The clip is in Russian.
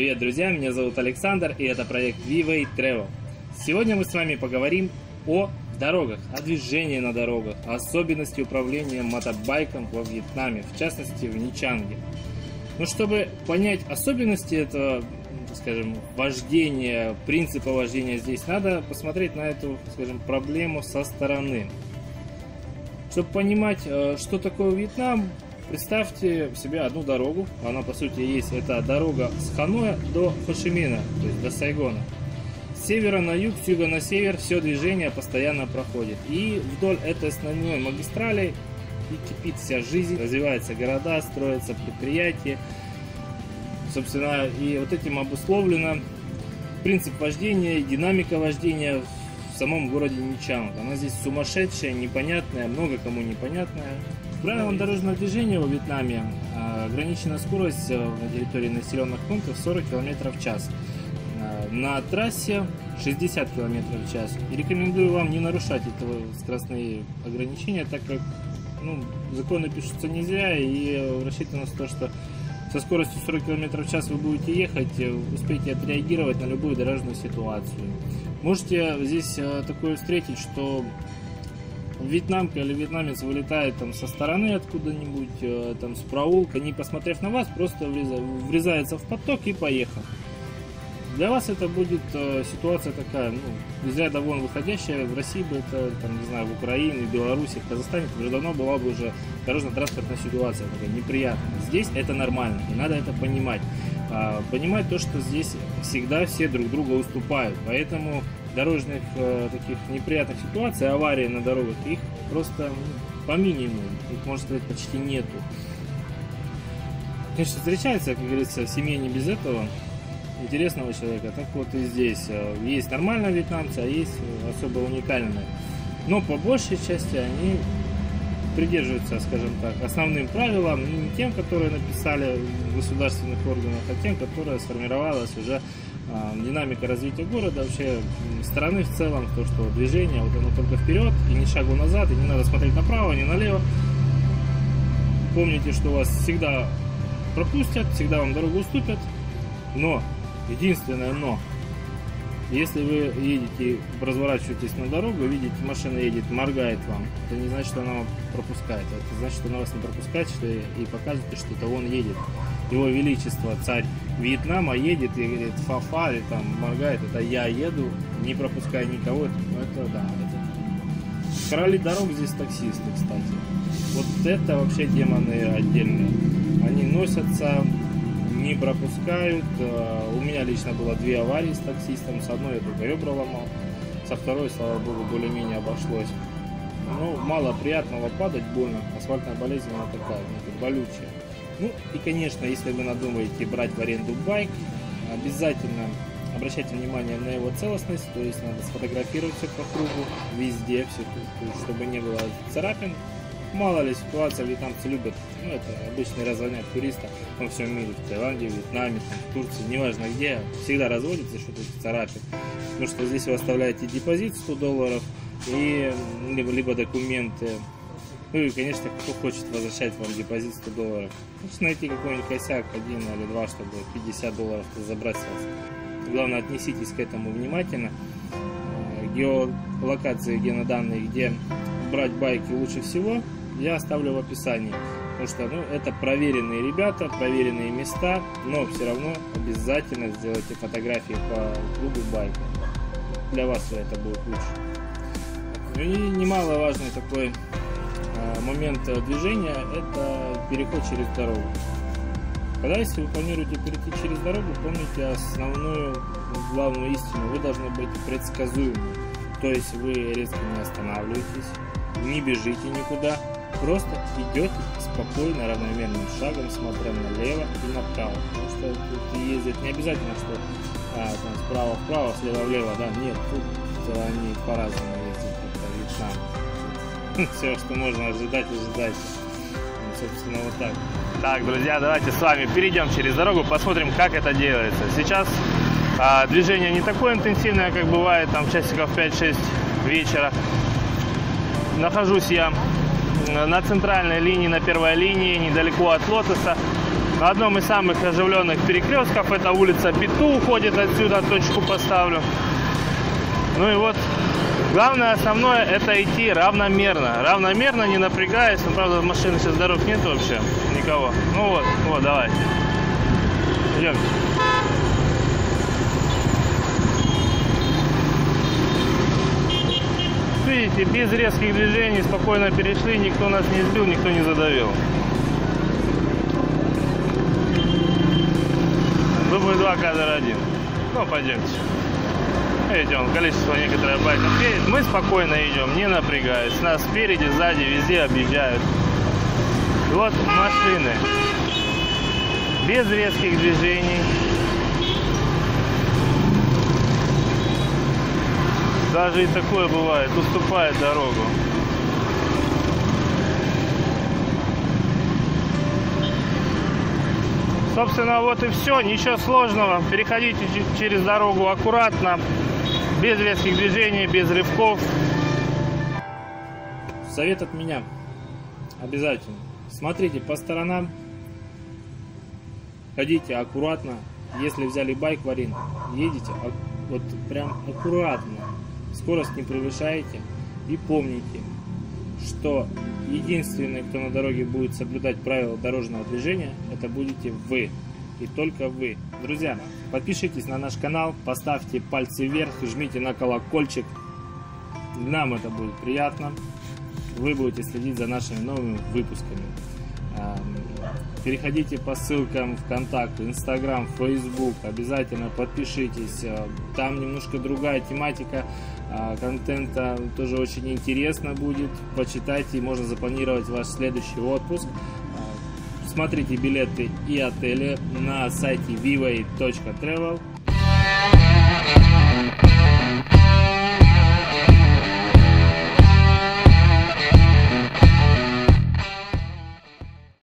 Привет, друзья! Меня зовут Александр, и это проект WeWay Travel. Сегодня мы с вами поговорим о дорогах, о движении на дорогах, о особенности управления мотобайком во Вьетнаме, в частности в Нячанге. Но чтобы понять особенности этого, скажем, вождения, принципа вождения здесь, надо посмотреть на эту, скажем, проблему со стороны. Чтобы понимать, что такое Вьетнам, представьте себе одну дорогу. Она, по сути, есть. Это дорога с Ханоя до Хошимина, то есть до Сайгона. С севера на юг, с юга на север все движение постоянно проходит. И вдоль этой основной магистрали и кипит вся жизнь. Развиваются города, строятся предприятия. Собственно, и вот этим обусловлено принцип вождения, динамика вождения в самом городе Нячанг. Она здесь сумасшедшая, непонятная, много кому непонятная. Правилом дорожного движения во Вьетнаме ограничена скорость на территории населенных пунктов 40 км в час. На трассе 60 км в час. И рекомендую вам не нарушать эти скоростные ограничения, так как законы пишутся нельзя, и рассчитано на то, что со скоростью 40 км в час вы будете ехать, успеете отреагировать на любую дорожную ситуацию. Можете здесь такое встретить, что вьетнамка или вьетнамец вылетает там со стороны откуда-нибудь, там с проулка, не посмотрев на вас, просто врезается в поток и поехал. Для вас это будет ситуация такая, из ряда вон выходящая. В России бы это, там, не знаю, в Украине, в Беларуси, в Казахстане уже давно была бы уже дорожно-транспортная ситуация такая неприятная. Здесь это нормально, и надо это понимать. Понимать то, что здесь всегда все друг друга уступают, поэтому дорожных таких неприятных ситуаций, аварий на дорогах, их просто по минимуму, их, можно сказать, почти нету. Конечно, встречается, как говорится, в семье не без этого интересного человека. Так вот и здесь есть нормальные вьетнамцы, а есть особо уникальные, но по большей части они придерживаются, скажем так, основным правилам, не тем, которые написали в государственных органах, а тем, которые сформировалась уже динамика развития города, вообще страны в целом, то, что движение, вот оно только вперед, и ни шагу назад, и не надо смотреть направо, не налево. Помните, что вас всегда пропустят, всегда вам дорогу уступят, но, единственное но, если вы едете, разворачиваетесь на дорогу, видите, машина едет, моргает вам, это не значит, что она пропускает, это значит, что она вас не пропускает, что и показывает, что это он едет. Его Величество, царь Вьетнама, едет и говорит фа-фа, или там моргает, это я еду, не пропуская никого. Это да, это. Короли дорог здесь таксисты, кстати. Вот это вообще демоны отдельные. Они носятся, не пропускают. У меня лично было две аварии с таксистом. С одной я только ребра ломал, со второй, слава богу, более-менее обошлось. Но мало приятного, падать больно. Асфальтная болезнь, она такая, болючая. И, конечно, если вы надумаете брать в аренду байк, обязательно обращайте внимание на его целостность, то есть надо сфотографировать все по кругу, везде, все, чтобы не было царапин. Мало ли ситуация, вьетнамцы любят, это обычный разводняк туриста во всем мире, в Таиланде, в Вьетнаме, в Турции, неважно где, всегда разводится что-то царапин, потому что здесь вы оставляете депозит $100 и либо документы. И, конечно, кто хочет возвращать вам депозит $100. Лучше найти какой-нибудь косяк, один или два, чтобы $50 забрать с вас. Главное, отнеситесь к этому внимательно. Геолокации, геноданные, где брать байки лучше всего, я оставлю в описании. Потому что это проверенные ребята, проверенные места, но все равно обязательно сделайте фотографии по кругу байка. Для вас это будет лучше. И немаловажный такой момент движения — это переход через дорогу. Когда, если вы планируете перейти через дорогу, помните основную главную истину: вы должны быть предсказуемы. То есть вы резко не останавливаетесь, не бежите никуда, просто идете спокойно, равномерным шагом, смотря налево и направо. Потому что тут ездят не обязательно, что справа вправо, слева влево, да, нет, тут они по-разному ездят, как-то вьетнамцы. Все, что можно ожидать, ожидайте. Собственно, вот так. Так, друзья, давайте с вами перейдем через дорогу, посмотрим, как это делается. Сейчас движение не такое интенсивное, как бывает, там, часиков 5-6 вечера. Нахожусь я на центральной линии, на первой линии, недалеко от лотоса. на одном из самых оживленных перекрестков. Это улица Пету уходит отсюда, точку поставлю. Ну и вот, главное, основное, это идти равномерно. Равномерно, не напрягаясь. Ну, правда, машины сейчас дорог нет вообще, никого. Ну вот, вот, давай. Идем. Видите, без резких движений спокойно перешли, никто нас не сбил, никто не задавил. Дубль 2, кадр 1. Ну, пойдемте. Идем, количество некоторое байков едет. Мы спокойно идем, не напрягаясь. Нас спереди, сзади, везде объезжают. Вот машины. Без резких движений. Даже и такое бывает, уступает дорогу. Собственно, вот и все, ничего сложного. Переходите через дорогу аккуратно, без резких движений, без рывков. Совет от меня. Обязательно. Смотрите по сторонам. Ходите аккуратно. Если взяли байк в аренду, едете вот прям аккуратно. Скорость не превышаете и помните, что единственный, кто на дороге будет соблюдать правила дорожного движения, это будете вы и только вы. Друзья, подпишитесь на наш канал, поставьте пальцы вверх, жмите на колокольчик, нам это будет приятно, вы будете следить за нашими новыми выпусками. Переходите по ссылкам ВКонтакте, Instagram, Facebook, обязательно подпишитесь. Там немножко другая тематика контента, тоже очень интересно будет. Почитайте, можно запланировать ваш следующий отпуск. Смотрите билеты и отели на сайте WeWay Travel.